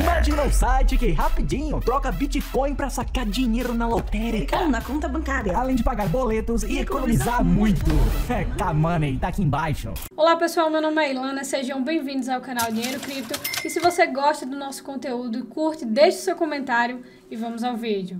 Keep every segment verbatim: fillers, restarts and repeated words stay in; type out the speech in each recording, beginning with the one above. Imagina um site que rapidinho troca Bitcoin pra sacar dinheiro na lotérica ou na conta bancária, além de pagar boletos e, e economizar, economizar muito. É, Kamoney, tá aqui embaixo. Olá pessoal, meu nome é Ilana, sejam bem-vindos ao canal Dinheiro Cripto. E se você gosta do nosso conteúdo, curte, deixe seu comentário e vamos ao vídeo.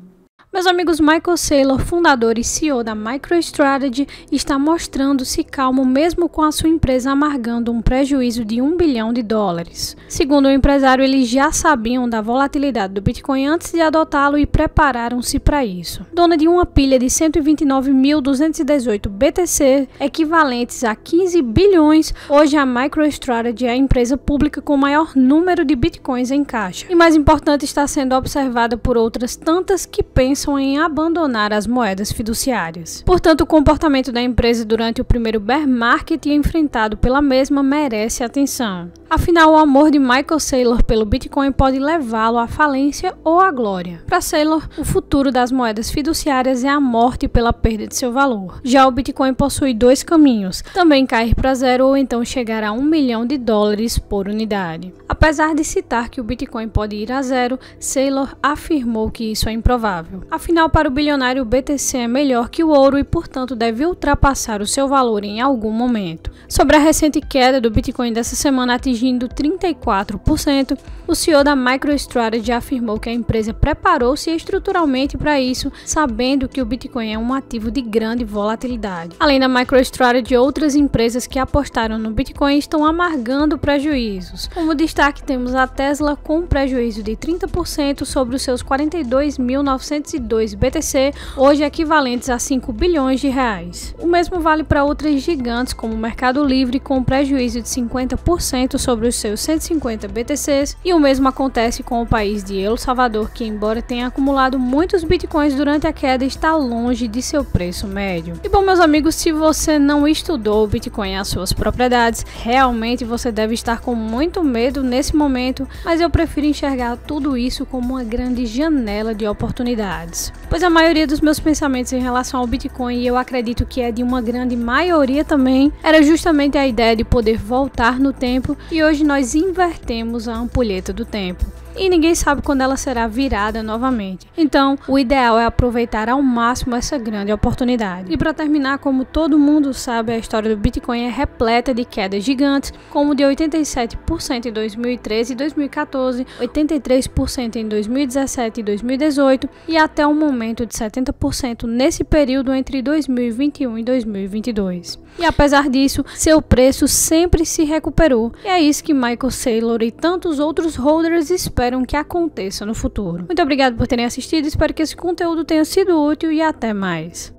Meus amigos, Michael Saylor, fundador e C E O da MicroStrategy, está mostrando-se calmo mesmo com a sua empresa amargando um prejuízo de um bilhão de dólares. Segundo o empresário, eles já sabiam da volatilidade do Bitcoin antes de adotá-lo e prepararam-se para isso. Dona de uma pilha de cento e vinte e nove mil duzentos e dezoito B T C, equivalentes a quinze bilhões, hoje a MicroStrategy é a empresa pública com o maior número de Bitcoins em caixa. E mais importante, está sendo observada por outras tantas que pensam em abandonar as moedas fiduciárias. Portanto, o comportamento da empresa durante o primeiro bear market enfrentado pela mesma merece atenção. Afinal, o amor de Michael Saylor pelo Bitcoin pode levá-lo à falência ou à glória. Para Saylor, o futuro das moedas fiduciárias é a morte pela perda de seu valor. Já o Bitcoin possui dois caminhos, também cair para zero ou então chegar a um milhão de dólares por unidade. Apesar de citar que o Bitcoin pode ir a zero, Saylor afirmou que isso é improvável. Afinal, para o bilionário, o B T C é melhor que o ouro e, portanto, deve ultrapassar o seu valor em algum momento. Sobre a recente queda do Bitcoin dessa semana atingindo trinta e quatro por cento, o C E O da MicroStrategy afirmou que a empresa preparou-se estruturalmente para isso, sabendo que o Bitcoin é um ativo de grande volatilidade. Além da MicroStrategy, outras empresas que apostaram no Bitcoin estão amargando prejuízos. Como destaque, temos a Tesla com um prejuízo de trinta por cento sobre os seus quarenta e dois mil novecentos e dois B T C, hoje equivalentes a cinco bilhões de reais. O mesmo vale para outras gigantes como o Mercado Livre, com prejuízo de cinquenta por cento sobre os seus cento e cinquenta B T Cs, e o mesmo acontece com o país de El Salvador, que embora tenha acumulado muitos bitcoins durante a queda, está longe de seu preço médio. E bom, meus amigos, se você não estudou o Bitcoin e as suas propriedades, realmente você deve estar com muito medo nesse momento, mas eu prefiro enxergar tudo isso como uma grande janela de oportunidades. Pois a maioria dos meus pensamentos em relação ao Bitcoin, e eu acredito que é de uma grande maioria também, era justamente a ideia de poder voltar no tempo, e hoje nós invertemos a ampulheta do tempo. E ninguém sabe quando ela será virada novamente. Então, o ideal é aproveitar ao máximo essa grande oportunidade. E para terminar, como todo mundo sabe, a história do Bitcoin é repleta de quedas gigantes, como de oitenta e sete por cento em dois mil e treze e dois mil e quatorze, oitenta e três por cento em dois mil e dezessete e dois mil e dezoito, e até um momento de setenta por cento nesse período entre dois mil e vinte e um e dois mil e vinte e dois. E apesar disso, seu preço sempre se recuperou, e é isso que Michael Saylor e tantos outros holders esperam Espero que aconteça no futuro. Muito obrigado por terem assistido, espero que esse conteúdo tenha sido útil e até mais.